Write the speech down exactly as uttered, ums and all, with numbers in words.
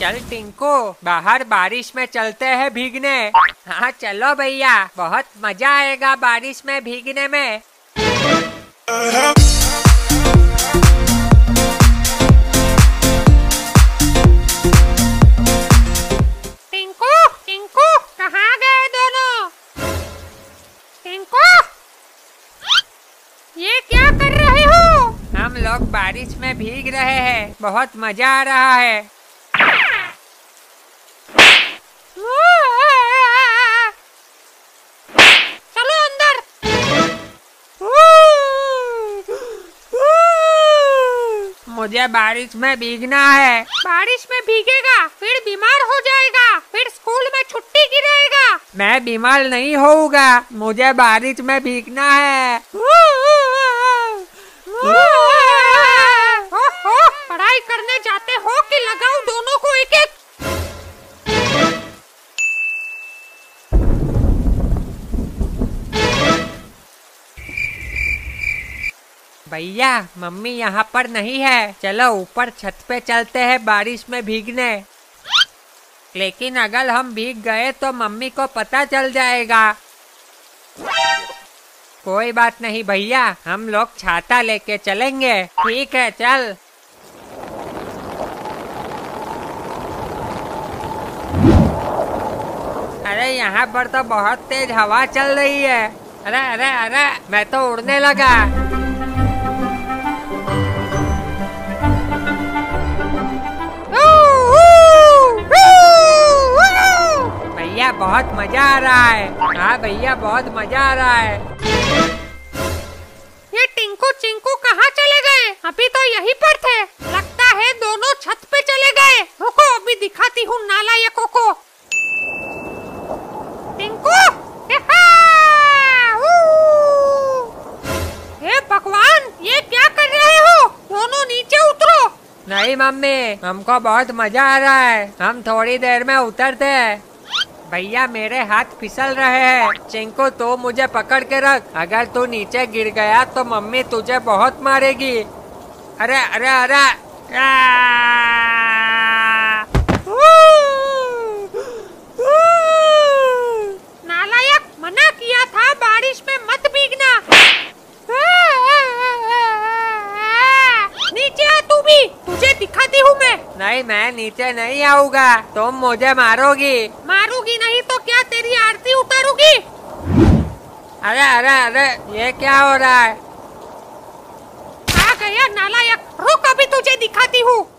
चल टिंकू, बाहर बारिश में चलते हैं भीगने। हाँ चलो भैया, बहुत मजा आएगा बारिश में भीगने में। टिंकू टिंकू कहाँ गए दोनों? टिंकू ये क्या कर रहे हो? हम लोग बारिश में भीग रहे हैं, बहुत मजा आ रहा है। मुझे बारिश में भीगना है। बारिश में भीगेगा फिर बीमार हो जाएगा, फिर स्कूल में छुट्टी गिराएगा। मैं बीमार नहीं होऊंगा, मुझे बारिश में भीगना है। ओहो, पढ़ाई करने जाते हो कि लगाऊं दोनों को एक एक? भैया मम्मी यहाँ पर नहीं है, चलो ऊपर छत पे चलते हैं बारिश में भीगने। लेकिन अगर हम भीग गए तो मम्मी को पता चल जाएगा। कोई बात नहीं भैया, हम लोग छाता लेके चलेंगे। ठीक है चल। अरे यहाँ पर तो बहुत तेज हवा चल रही है। अरे अरे अरे मैं तो उड़ने लगा। बहुत मजा आ रहा है। हाँ भैया बहुत मजा आ रहा है। ये टिंकू चिंकू कहाँ चले गए? अभी तो यहीं पर थे, लगता है दोनों छत पे चले गए। रुको अभी दिखाती हूँ नालायकों को। टिंकू, हे भगवान ये क्या कर रहे हो? दोनों नीचे उतरो। नहीं मम्मी, हमको बहुत मजा आ रहा है, हम थोड़ी देर में उतरते हैं। भैया मेरे हाथ फिसल रहे हैं। चिंकू तो मुझे पकड़ के रख, अगर तू नीचे गिर गया तो मम्मी तुझे बहुत मारेगी। अरे अरे अरे नालायक, मना किया था बारिश में मत भीगना। नीचे आ तू भी, तुझे दिखाती हूँ मैं। नहीं मैं नीचे नहीं आऊंगा, तुम मुझे मारोगी। नहीं तो क्या तेरी आरती उतारूंगी। अरे अरे अरे ये क्या हो रहा है? आ गया नालायक, रुक अभी तुझे दिखाती हूँ।